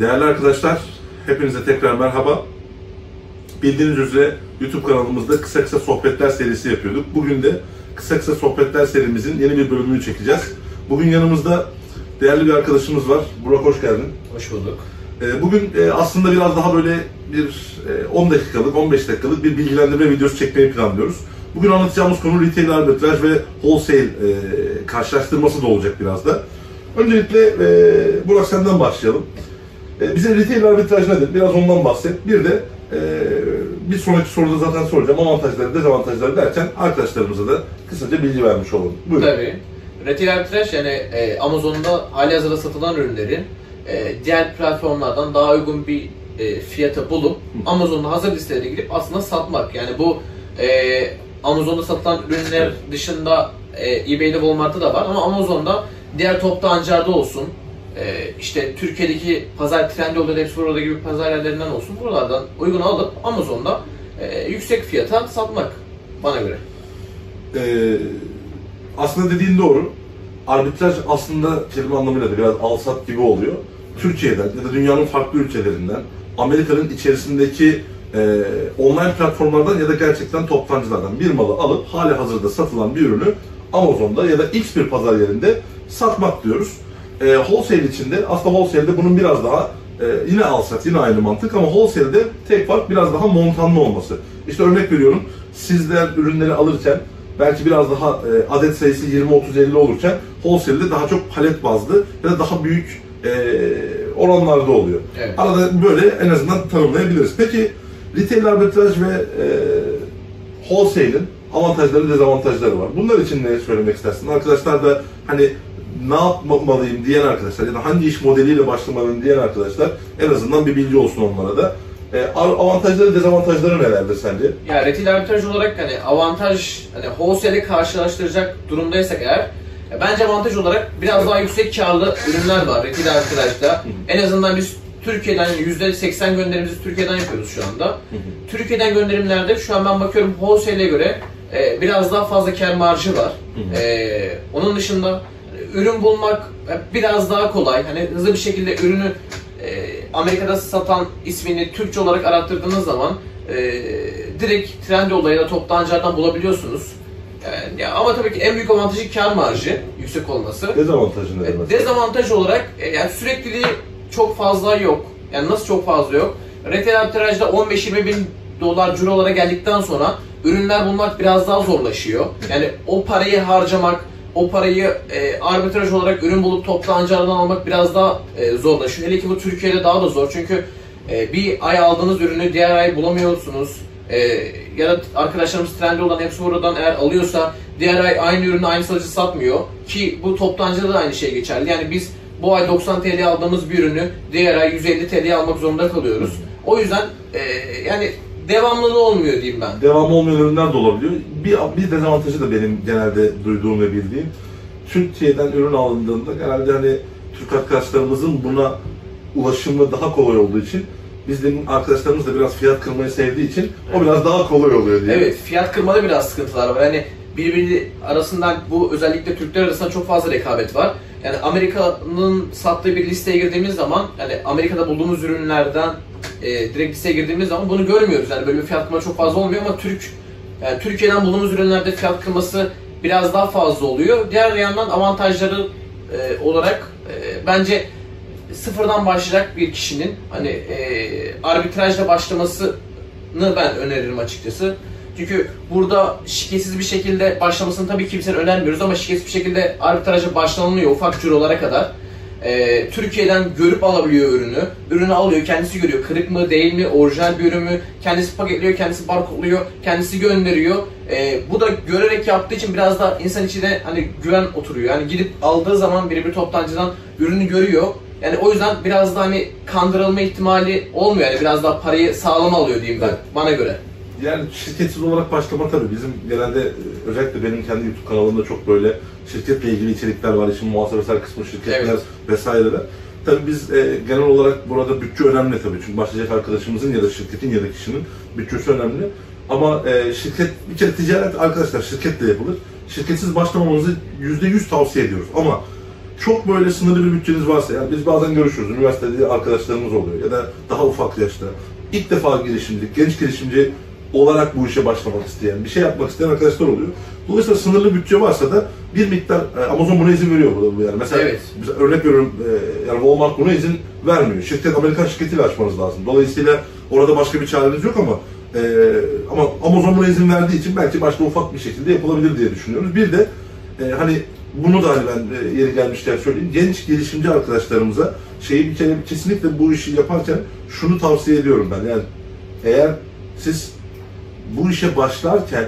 Değerli arkadaşlar, hepinize tekrar merhaba. Bildiğiniz üzere YouTube kanalımızda kısa kısa sohbetler serisi yapıyorduk. Bugün de kısa kısa sohbetler serimizin yeni bir bölümünü çekeceğiz. Bugün yanımızda değerli bir arkadaşımız var. Burak, hoş geldin. Hoş bulduk. Bugün aslında biraz daha böyle bir 10 dakikalık, 15 dakikalık bir bilgilendirme videosu çekmeyi planlıyoruz. Bugün anlatacağımız konu retail arbitraj ve wholesale karşılaştırması da olacak biraz da. Öncelikle Burak, senden başlayalım. Bize retail arbitraj nedir? Biraz ondan bahset. Bir de bir sonraki soruda zaten soracağım. Avantajları, dezavantajları derken arkadaşlarımıza da kısaca bilgi vermiş olalım. Buyurun. Tabii. Retail arbitraj, yani Amazon'da halihazırda satılan ürünlerin diğer platformlardan daha uygun bir fiyata bulup Amazon'da hazır listelere girip aslında satmak. Yani bu Amazon'da satılan ürünler, evet, dışında eBay'de, Walmart'ta da var ama Amazon'da diğer toptancılarda olsun, işte Türkiye'deki pazar, Trendyol'da, Hepsiburada gibi pazar yerlerinden olsun, buralardan uygun alıp Amazon'da yüksek fiyata satmak bana göre. Aslında dediğin doğru. Arbitraj aslında kelime anlamıyla da biraz alsat gibi oluyor. Türkiye'den ya da dünyanın farklı ülkelerinden, Amerika'nın içerisindeki online platformlardan ya da gerçekten toptancılardan bir malı alıp hali hazırda satılan bir ürünü Amazon'da ya da X bir pazar yerinde satmak diyoruz. Wholesale içinde, aslında wholesale'de bunun biraz daha yine alsat, yine aynı mantık ama wholesale'de tek fark biraz daha montanlı olması. İşte örnek veriyorum, sizler ürünleri alırken belki biraz daha adet sayısı 20-30-50 olurken wholesale'de daha çok palet bazlı ya da daha büyük oranlarda oluyor. Evet. Arada böyle en azından tanımlayabiliriz. Peki retail arbitraj ve wholesale'in avantajları, dezavantajları var. Bunlar için ne söylemek istersin? Arkadaşlar da hani ne yapmalıyım diyen arkadaşlar ya da hangi iş modeliyle başlamalıyım diyen arkadaşlar, en azından bir bilgi olsun onlara da. Avantajları, dezavantajları nelerdir sence? Ya retail arbitraj olarak hani avantaj, hani wholesale karşılaştıracak durumdaysak eğer, bence avantaj olarak biraz daha yüksek karlı ürünler var retail arbitrajda. En azından biz Türkiye'den %80 gönderimizi Türkiye'den yapıyoruz şu anda. Türkiye'den gönderimlerde şu an ben bakıyorum wholesale'e göre biraz daha fazla kar marjı var. Onun dışında ürün bulmak biraz daha kolay. Hani hızlı bir şekilde ürünü Amerika'da satan ismini Türkçe olarak arattırdığınız zaman direkt Trendyol'da ya da toptancılardan bulabiliyorsunuz. Yani, ama tabii ki en büyük avantajı kar marjı yüksek olması. Dezavantajı ne demek? Dezavantaj olarak yani sürekliliği çok fazla yok. Yani nasıl çok fazla yok? Retail arbitrajda 15-20 bin dolar cirolara geldikten sonra ürünler bulmak biraz daha zorlaşıyor. Yani o parayı harcamak, o parayı arbitraj olarak ürün bulup toptancılardan almak biraz daha zorlaşıyor. Hele ki bu Türkiye'de daha da zor. Çünkü bir ay aldığınız ürünü diğer ay bulamıyorsunuz. Ya da arkadaşlarımız Trendyol'dan, Hepsibura'dan eğer alıyorsa diğer ay aynı ürünü aynı satıcı satmıyor. Ki bu toptancıda da aynı şey geçerli. Yani biz bu ay 90 TL'ye aldığımız bir ürünü diğer ay 150 TL'ye almak zorunda kalıyoruz. O yüzden yani devamlı olmuyor diyeyim ben. Devamlı olmayan ürünler de olabiliyor. Bir dezavantajı da benim genelde duyduğum ve bildiğim, Türkiye'den ürün alındığında genelde hani Türk arkadaşlarımızın buna ulaşımı daha kolay olduğu için, bizim arkadaşlarımız da biraz fiyat kırmayı sevdiği için o biraz daha kolay oluyor diye. Evet, fiyat kırmada biraz sıkıntılar var. Yani birbiri arasından, bu özellikle Türkler arasında çok fazla rekabet var. Yani Amerika'nın sattığı bir listeye girdiğimiz zaman, yani Amerika'da bulduğumuz ürünlerden direkt listeye girdiğimiz zaman bunu görmüyoruz. Yani böyle bir fiyat kırma çok fazla olmuyor ama yani Türkiye'den bulduğumuz ürünlerde fiyat kırması biraz daha fazla oluyor. Diğer yandan avantajları olarak bence sıfırdan başlayacak bir kişinin hani arbitrajla başlamasını ben öneririm açıkçası. Çünkü burada şiketsiz bir şekilde başlamasını tabii kimsenin önermiyoruz ama şiketsiz bir şekilde arbitraja başlanılıyor ufak cirolara kadar. Türkiye'den görüp alabiliyor ürünü. Ürünü alıyor, kendisi görüyor. Kırık mı, değil mi, orijinal bir ürün mü? Kendisi paketliyor, kendisi barkodluyor, kendisi gönderiyor. Bu da görerek yaptığı için biraz da insan içine hani güven oturuyor. Yani gidip aldığı zaman bir toptancıdan ürünü görüyor. Yani o yüzden biraz da hani kandırılma ihtimali olmuyor. Yani biraz daha parayı sağlam alıyor diyeyim ben, bana göre. Yani şirketsiz olarak başlama tabii. Bizim genelde, özellikle benim kendi YouTube kanalımda çok böyle şirketle ilgili içerikler var. İşin muhasebesel kısmı, şirketler, evet, vesaireler. Tabii biz genel olarak burada bütçe önemli tabii. Çünkü başlayacak arkadaşımızın ya da şirketin ya da kişinin bütçesi önemli. Ama şirket, bir kere ticaret arkadaşlar şirketle yapılır. Şirketsiz başlamamanızı %100 tavsiye ediyoruz. Ama çok böyle sınırlı bir bütçeniz varsa, yani biz bazen görüşürüz, üniversitede arkadaşlarımız oluyor ya da daha ufak yaşta ilk defa girişimcilik, genç girişimci olarak bu işe başlamak isteyen, bir şey yapmak isteyen arkadaşlar oluyor. Dolayısıyla sınırlı bütçe varsa da bir miktar, Amazon buna izin veriyor burada bu yani. Mesela, evet, örnek veriyorum, yani Walmart buna izin vermiyor. Şirket, Amerikan şirketiyle açmanız lazım. Dolayısıyla orada başka bir çareniz yok ama Amazon buna izin verdiği için belki başka ufak bir şekilde yapılabilir diye düşünüyoruz. Bir de hani bunu da ben yeri gelmişken söyleyeyim. Genç gelişimci arkadaşlarımıza şeyi bir kere kesinlikle bu işi yaparken şunu tavsiye ediyorum ben. Yani eğer siz bu işe başlarken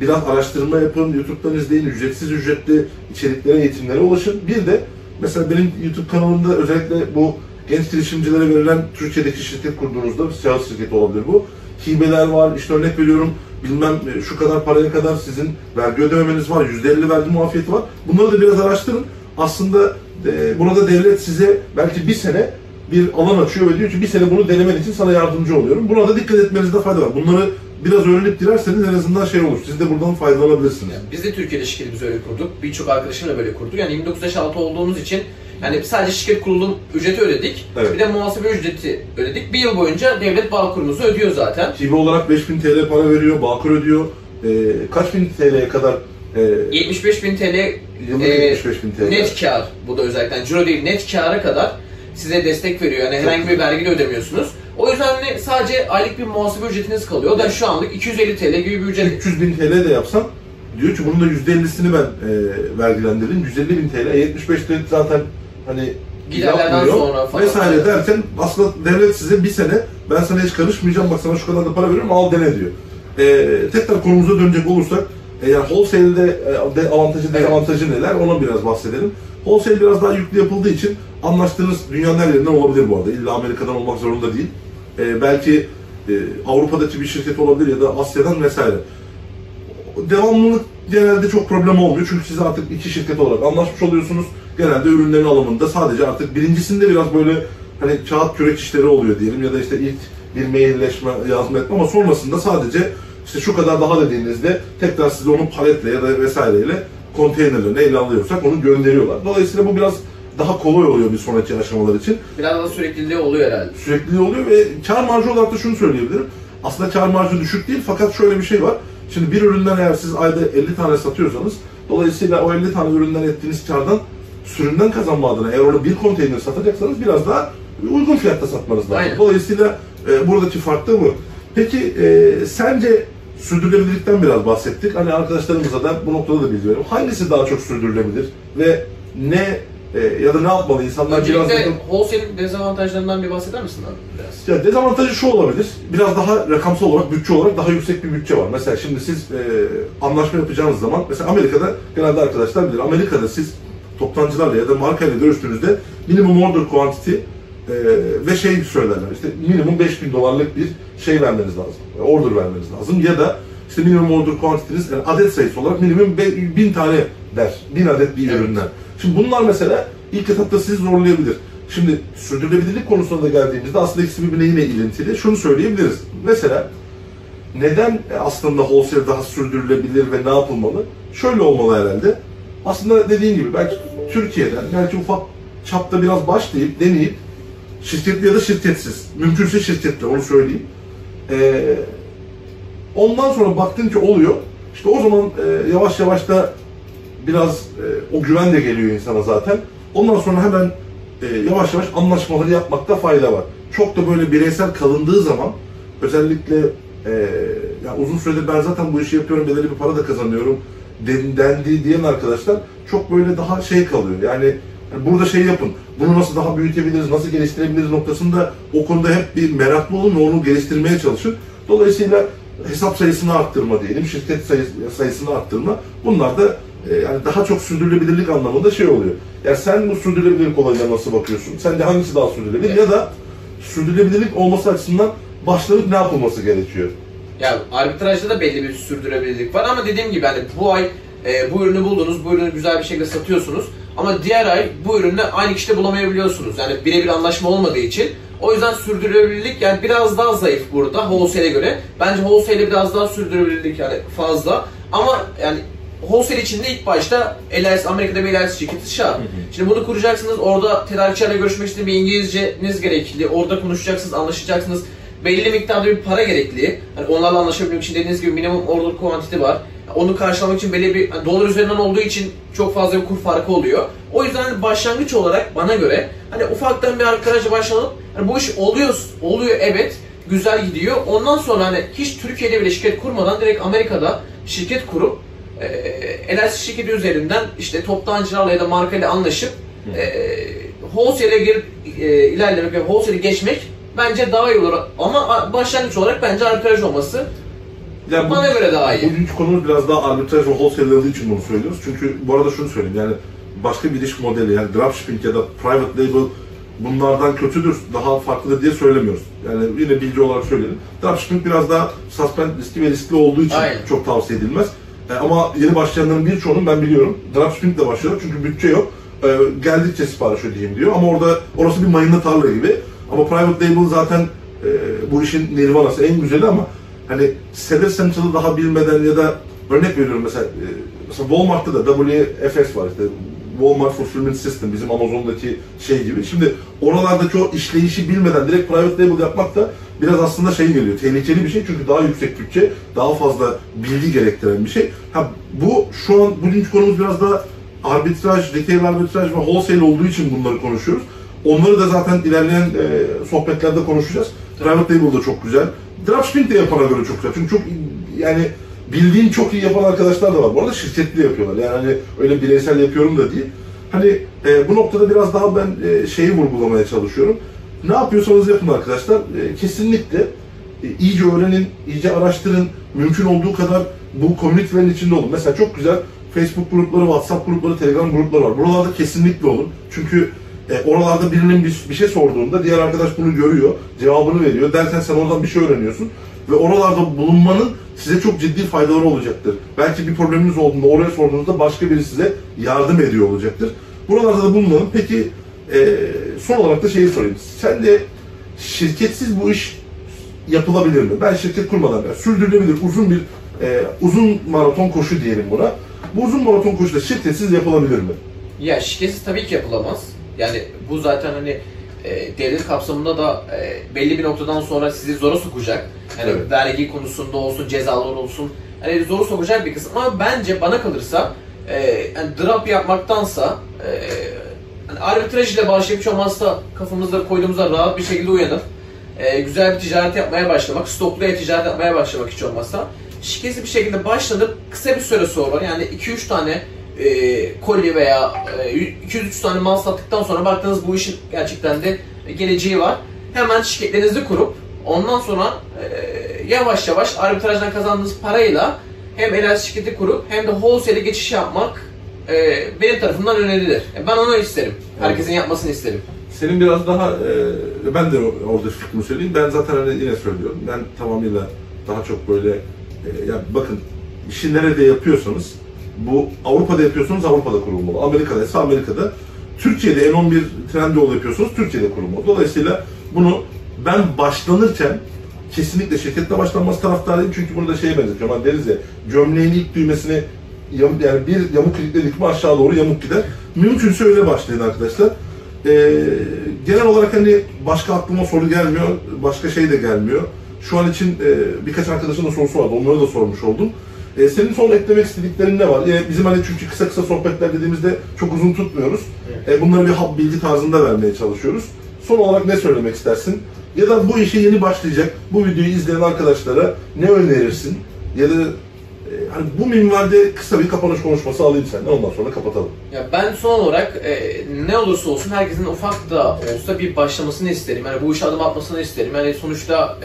biraz araştırma yapın, YouTube'dan izleyin, ücretli içeriklere, eğitimlere ulaşın. Bir de mesela benim YouTube kanalımda özellikle bu genç girişimcilere verilen, Türkiye'deki şirket kurduğunuzda, şahıs şirketi olabilir bu, hibeler var, işte örnek veriyorum, bilmem şu kadar paraya kadar sizin vergi ödememeniz var, %50 vergi muafiyeti var. Bunları da biraz araştırın. Aslında burada devlet size belki bir sene bir alan açıyor ve diyor ki bir sene bunu denemen için sana yardımcı oluyorum. Buna da dikkat etmenizde fayda var. Bunları biraz öğrenip dilerseniz en azından şey olur, siz de buradan faydalanabilirsiniz. Yani biz de Türkiye'de şirketimizi öyle kurduk, birçok arkadaşımla böyle kurduk. Yani 29 yaş altı olduğumuz için yani sadece şirket kurulum ücreti ödedik, evet, bir de muhasebe ücreti ödedik. Bir yıl boyunca devlet bağkurumuzu ödüyor zaten. Hibe olarak 5000 TL para veriyor, bağkur ödüyor. Kaç bin TL'ye kadar? 75.000 TL, yıllık 75.000 TL net kar, bu da özellikle ciro değil, net kâra kadar size destek veriyor. Yani herhangi bir vergi de ödemiyorsunuz. O yüzden de sadece aylık bir muhasebe ücretiniz kalıyor. O da şu anlık 250 TL gibi bir ücret. 300.000 TL de yapsan, diyor ki bunun da %50'sini ben vergilendirdim. 150.000 TL, 75 TL zaten hani giderlerden sonra falan vesaire derken aslında devlet size bir sene, ben sana hiç karışmayacağım, bak sana şu kadar da para veriyorum, al dene diyor. Tekrar konumuza dönecek olursak, yani wholesale'de avantajı, dezavantajı neler, ona biraz bahsedelim. Wholesale biraz daha yüklü yapıldığı için anlaştığınız dünyanın her yerinden olabilir bu arada. İlla Amerika'dan olmak zorunda değil. Belki Avrupa'daki bir şirket olabilir ya da Asya'dan vesaire. Devamlılık genelde çok problem olmuyor çünkü siz artık iki şirket olarak anlaşmış oluyorsunuz. Genelde ürünlerin alımında sadece artık birincisinde biraz böyle hani kağıt kürek işleri oluyor diyelim ya da işte ilk bir mailleşme, yazma etme, ama sonrasında sadece işte şu kadar daha dediğinizde tekrar size onu paletle ya da vesaireyle konteynerle ele alıyorsak onu gönderiyorlar. Dolayısıyla bu biraz daha kolay oluyor bir sonraki aşamalar için. Biraz da sürekliliği oluyor herhalde. Sürekliliği oluyor ve kar marjı olarak da şunu söyleyebilirim. Aslında kar marjı düşük değil, fakat şöyle bir şey var. Şimdi bir üründen eğer siz ayda 50 tane satıyorsanız, dolayısıyla o 50 tane üründen ettiğiniz kardan, sürümden kazanma adına eğer orada bir konteyner satacaksanız biraz daha uygun fiyatta satmanız lazım. Aynen. Dolayısıyla buradaki fark da bu. Peki sence sürdürülebilirlikten biraz bahsettik. Hani arkadaşlarımıza da bu noktada da bilgi veriyorum. Hangisi daha çok sürdürülebilir ve ne ya da ne yapmalı insanlar? Öncelikle biraz... Wholesale'in dezavantajlarından bir bahseder misin abi biraz? Ya dezavantajı şu olabilir, biraz daha rakamsal olarak, bütçe olarak daha yüksek bir bütçe var. Mesela şimdi siz anlaşma yapacağınız zaman, mesela Amerika'da genelde arkadaşlar bilir, Amerika'da siz toptancılarla ya da markayla görüştüğünüzde minimum order quantity ve şey söylerler, işte minimum $5.000'lık bir şey vermeniz lazım, order vermeniz lazım ya da işte minimum order quantity'niz, yani adet sayısı olarak minimum 1000 tane der, 1000 adet bir, evet, üründen. Şimdi bunlar mesela ilk etapta sizi zorlayabilir. Şimdi sürdürülebilirlik konusuna da geldiğimizde aslında ikisi birbirine yine ilintili. Şunu söyleyebiliriz. Mesela neden aslında wholesale daha sürdürülebilir ve ne yapılmalı? Şöyle olmalı herhalde. Aslında dediğim gibi belki Türkiye'den, belki ufak çapta biraz başlayıp deneyip şirketli ya da şirketsiz, mümkünse şirketli, onu söyleyeyim. Ondan sonra baktın ki oluyor. İşte o zaman yavaş yavaş da biraz o güven de geliyor insana zaten. Ondan sonra hemen yavaş yavaş anlaşmaları yapmakta fayda var. Çok da böyle bireysel kalındığı zaman, özellikle ya uzun süredir ben zaten bu işi yapıyorum, belirli bir para da kazanıyorum dendiği diyen arkadaşlar çok böyle daha şey kalıyor. Yani burada şey yapın, bunu nasıl daha büyütebiliriz, nasıl geliştirebiliriz noktasında o konuda hep bir meraklı olun ve onu geliştirmeye çalışın. Dolayısıyla hesap sayısını arttırma diyelim, şirket sayısını arttırma, bunlar da yani daha çok sürdürülebilirlik anlamında şey oluyor. Yani sen bu sürdürülebilirlik olayına nasıl bakıyorsun? Sence hangisi daha sürdürülebilir, evet, ya da sürdürülebilirlik olması açısından başlanıp ne yapılması gerekiyor? Yani arbitrajda da belli bir sürdürülebilirlik var ama dediğim gibi hani bu ay bu ürünü buldunuz, bu ürünü güzel bir şekilde satıyorsunuz ama diğer ay bu ürünü aynı kişide bulamayabiliyorsunuz. Yani birebir anlaşma olmadığı için. O yüzden sürdürülebilirlik yani biraz daha zayıf burada wholesale'e göre. Bence wholesale'e biraz daha sürdürülebilirlik yani fazla ama yani wholesale içinde ilk başta LLC, Amerika'da bir LLC şirketi şart. Şimdi bunu kuracaksınız, orada tedarikçilerle görüşmek için bir İngilizceniz gerekli, orada konuşacaksınız, anlaşacaksınız. Belli miktarda bir para gerekli. Yani onlarla anlaşabilmek için dediğiniz gibi minimum order quantity var. Yani onu karşılamak için belli bir, yani dolar üzerinden olduğu için çok fazla bir kur farkı oluyor. O yüzden hani başlangıç olarak bana göre hani ufaktan bir arkadaşla başlanıp hani bu iş oluyor evet, güzel gidiyor. Ondan sonra hani hiç Türkiye'de bile şirket kurmadan direkt Amerika'da şirket kurup LLC şirketi üzerinden işte toptancılarla ya da markayla anlaşıp wholesale'e girip ilerlemek ve wholesale'e geçmek bence daha iyi olur, ama başlangıç olarak bence arbitraj olması yani bana göre daha iyi. Bugünkü konumuz biraz daha arbitraj ve wholesale'ları için bunu söylüyoruz. Çünkü bu arada şunu söyleyeyim, yani başka bir iş modeli, yani dropshipping ya da private label bunlardan kötüdür, daha farklıdır diye söylemiyoruz. Yani yine bilgi olarak söyleyelim. Dropshipping biraz daha suspend riskli ve riskli olduğu için aynen, çok tavsiye edilmez. Ama yeni başlayanların birçoğunu ben biliyorum. Dropshipping ile başlıyor çünkü bütçe yok. Geldikçe sipariş ödeyeyim diyor ama orası bir mayında tarla gibi. Ama private label zaten bu işin nirvanası, en güzeli, ama hani seller central'ı daha bilmeden ya da örnek veriyorum mesela Walmart'ta da WFS var, işte Walmart Fulfillment System, bizim Amazon'daki şey gibi. Şimdi oralardaki o işleyişi bilmeden direkt private label yapmak da biraz aslında şey geliyor, tehlikeli bir şey çünkü daha yüksek bütçe, daha fazla bilgi gerektiren bir şey. Bu şu an bugünkü konumuz biraz daha arbitraj, retail arbitraj ve wholesale olduğu için bunları konuşuyoruz. Onları da zaten ilerleyen sohbetlerde konuşacağız. Private label da çok güzel. Dropshipping de yapana göre çok güzel. Çünkü çok, yani bildiğin çok iyi yapan arkadaşlar da var. Bu arada şirketli yapıyorlar. Yani hani öyle bireysel yapıyorum da değil. Hani bu noktada biraz daha ben şeyi vurgulamaya çalışıyorum. Ne yapıyorsanız yapın arkadaşlar. Kesinlikle iyice öğrenin, iyice araştırın. Mümkün olduğu kadar bu komünitelerin içinde olun. Mesela çok güzel Facebook grupları, WhatsApp grupları, Telegram grupları var. Buralarda kesinlikle olun. Çünkü oralarda birinin bir şey sorduğunda diğer arkadaş bunu görüyor, cevabını veriyor. Dersen sen oradan bir şey öğreniyorsun ve oralarda bulunmanın size çok ciddi faydaları olacaktır. Belki bir probleminiz olduğunda oraya sorduğunuzda başka biri size yardım ediyor olacaktır. Buralarda da bulunalım. Peki son olarak da şeyi sorayım. Sen de şirketsiz bu iş yapılabilir mi? Ben şirket kurmadan, yani sürdürülebilir uzun maraton koşu diyelim buna. Bu uzun maraton koşu da şirketsiz yapılabilir mi? Ya şirketsiz tabii ki yapılamaz. Yani bu zaten hani devlet kapsamında da belli bir noktadan sonra sizi zora sokacak. Yani evet, vergi konusunda olsun, cezalar olsun, hani zora sokacak bir kısım. Ama bence bana kalırsa yani drop yapmaktansa yani arbitraj ile başlayıp hiç olmazsa kafamızda koyduğumuzda rahat bir şekilde uyanıp güzel bir ticaret yapmaya başlamak, stokluya ticaret yapmaya başlamak hiç olmazsa. Şirketli bir şekilde başlanıp kısa bir süre sonra, yani 2-3 tane kolye veya 200-300 tane mal sattıktan sonra baktığınız bu işin gerçekten de geleceği var. Hemen şirketlerinizi kurup ondan sonra yavaş yavaş arbitrajdan kazandığınız parayla hem LLC şirketi kurup hem de wholesale geçiş yapmak benim tarafımdan önerilir. Ben onu isterim. Herkesin yapmasını isterim. Senin biraz daha, ben de orada fikrimi söyleyeyim. Ben zaten yine söylüyorum. Ben tamamıyla daha çok böyle, ya bakın işi nerede yapıyorsanız, bu Avrupa'da yapıyorsunuz, Avrupa'da kurulmalı. Amerika'da ise Amerika'da. Türkiye'de N11 Trendyol yapıyorsunuz, Türkiye'de kurulmalı. Dolayısıyla bunu ben başlanırken kesinlikle şirketle başlanması taraftarıyım. Çünkü bunu da şeye benzetiyorum. Hani deriz ya, gömleğin ilk düğmesini yani bir yamuk kilitledik mi aşağı doğru yamuk gider. Mümkünse öyle başlayın arkadaşlar. Genel olarak hani başka aklıma soru gelmiyor, başka şey de gelmiyor. Şu an için birkaç arkadaşın da sorusu vardı, onlara da sormuş oldum. Senin son eklemek istediklerin ne var? Bizim hani çünkü kısa sohbetler dediğimizde çok uzun tutmuyoruz. Evet. Bunları bir hap bilgi tarzında vermeye çalışıyoruz. Son olarak ne söylemek istersin? Ya da bu işe yeni başlayacak, bu videoyu izleyen arkadaşlara ne önerirsin? Ya da hani bu minvalde kısa bir kapanış konuşması alayım senden, ondan sonra kapatalım. Ya ben son olarak ne olursa olsun herkesin ufak da olsa bir başlamasını isterim. Yani bu işe adım atmasını isterim. Yani sonuçta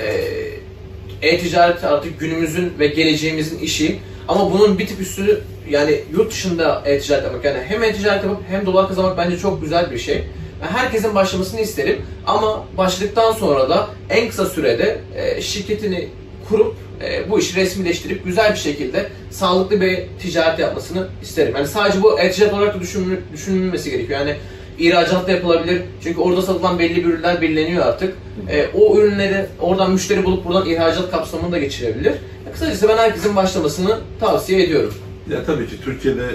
e-ticaret artık günümüzün ve geleceğimizin işi, ama bunun bir tık üstünü, yani yurt dışında e-ticaret yapmak, yani hem e-ticaret yapıp hem dolar kazanmak bence çok güzel bir şey. Yani herkesin başlamasını isterim, ama başladıktan sonra da en kısa sürede şirketini kurup bu işi resmileştirip güzel bir şekilde sağlıklı bir ticaret yapmasını isterim. Yani sadece bu e-ticaret olarak da düşünülmesi gerekiyor. Yani ihracat da yapılabilir. Çünkü orada satılan belli bir ürünler belirleniyor artık. O ürünleri oradan müşteri bulup buradan ihracat kapsamını da geçirebilir. Kısacası ben herkesin başlamasını tavsiye ediyorum. Ya tabii ki Türkiye'de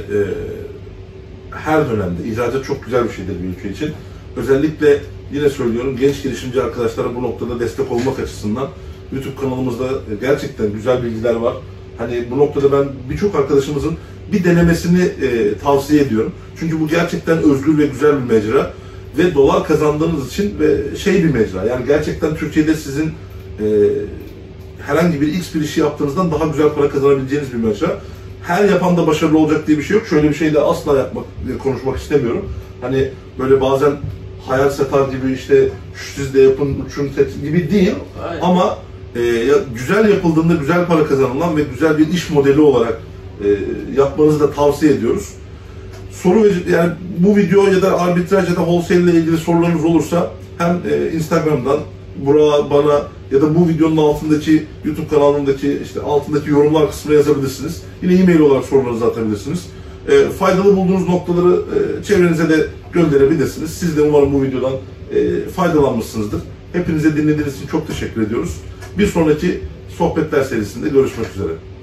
her dönemde ihracat çok güzel bir şeydir bir ülke için. Özellikle yine söylüyorum, genç girişimci arkadaşlara bu noktada destek olmak açısından YouTube kanalımızda gerçekten güzel bilgiler var. Hani bu noktada ben birçok arkadaşımızın bir denemesini tavsiye ediyorum. Çünkü bu gerçekten özgür ve güzel bir mecra ve dolar kazandığınız için ve şey bir mecra. Yani gerçekten Türkiye'de sizin herhangi bir X bir işi yaptığınızdan daha güzel para kazanabileceğiniz bir mecra. Her yapan da başarılı olacak diye bir şey yok. Şöyle bir şey de asla konuşmak istemiyorum. Hani böyle bazen hayal satar gibi işte siz de yapın, şunu set gibi değil. Hayır. Ama güzel yapıldığında güzel para kazanılan ve güzel bir iş modeli olarak yapmanızı da tavsiye ediyoruz. Soru, yani bu video ya da arbitraj ya da wholesale ile ilgili sorularınız olursa hem Instagram'dan Burak'a, bana ya da bu videonun altındaki YouTube kanalındaki işte altındaki yorumlar kısmına yazabilirsiniz. Yine e-mail olarak sorularınızı atabilirsiniz. Faydalı bulduğunuz noktaları çevrenize de gönderebilirsiniz. Siz de umarım bu videodan faydalanmışsınızdır. Hepinize dinlediğiniz için çok teşekkür ediyoruz. Bir sonraki sohbetler serisinde görüşmek üzere.